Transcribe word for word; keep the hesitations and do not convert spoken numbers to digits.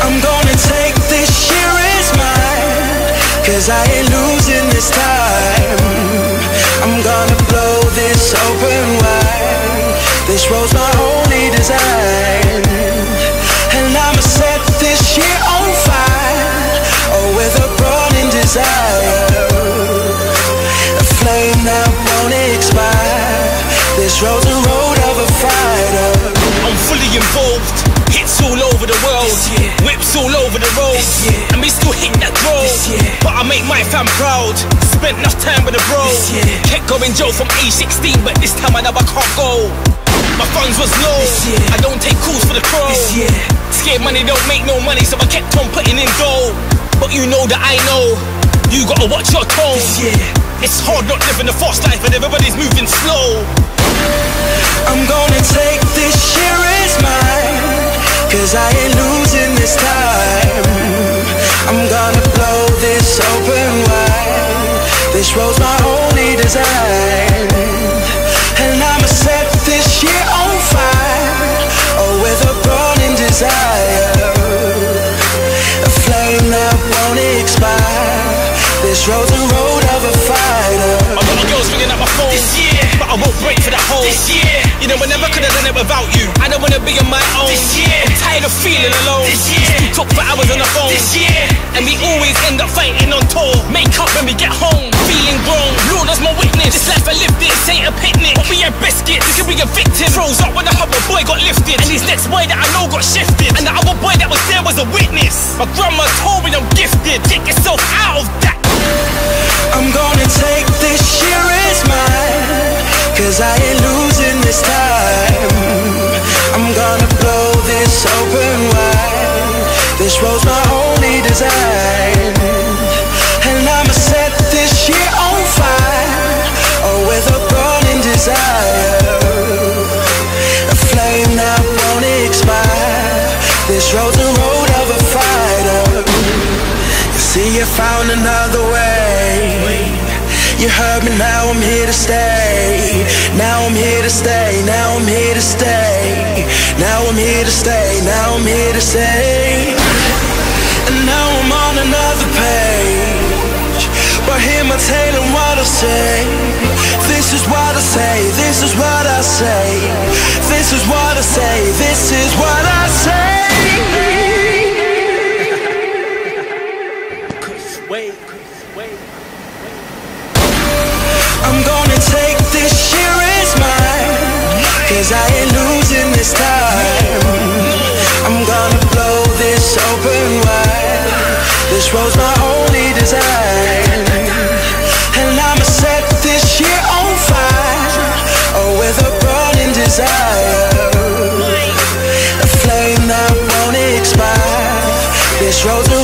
I'm gonna take this year as mine, 'cause I ain't losing this time. I'm gonna blow this open wide. This road's my only design. And I'ma set this year on fire, oh, with a burning desire, a flame that won't expire. This road's a road of a fighter. I'm fully involved, hits all over the world, whips all over the roads, and we still hit that road. But I make my fam proud, spent enough time with the bro. Kept going Joe from age sixteen, but this time I know I can't go. My funds was low, I don't take calls for the crow. Scared money don't make no money, so I kept on putting in gold. But you know that I know, you gotta watch your tone. It's hard not living a fast life and everybody's moving slow. I'm gonna take this year as mine, 'cause I ain't losing this time. I'm gonna blow this open wide. This road's my only design. And I'ma set this year on fire, oh, with a burning desire, a flame that won't expire. This road's a road of a fighter. I got my girls ringing at my phone this year, but I won't break for that hole this year. You know I never could have done it without you. I don't wanna be on my own this year. I'm tired of feeling alone this year. We talk for hours on the phone this year, and we always end up fighting on tour. Make up when we get home, feeling grown. Lord, that's my witness. This life I lived, this ain't a picnic. But we had biscuits, you could be a victim. Froze up when the other boy got lifted, and his next boy that I know got shifted, and the other boy that was there was a witness. My grandma told me I'm gifted. Get yourself out of that. I'm gonna take this year as mine, 'cause I ain't losing this time. I'm gonna blow this open wide. This road's my only design. And I'ma set this year on fire, oh, with a burning desire, a flame that won't expire. This road's a road of a fighter. You see, you found another way. You heard me, now I'm here to stay. Now I'm here to stay, now I'm here to stay. Now I'm here to stay, now I'm here to stay. And now I'm on another page, but hear my tale and what I say. This is what I say, this is what I say. This is what I say, this is what I say. Chris, wait, Chris, wait. I'm gonna take this year as mine, 'cause I ain't losing this time. I'm gonna blow this open wide. This road's my only design. And I'ma set this year on fire, oh, with a burning desire, a flame that won't expire. This road's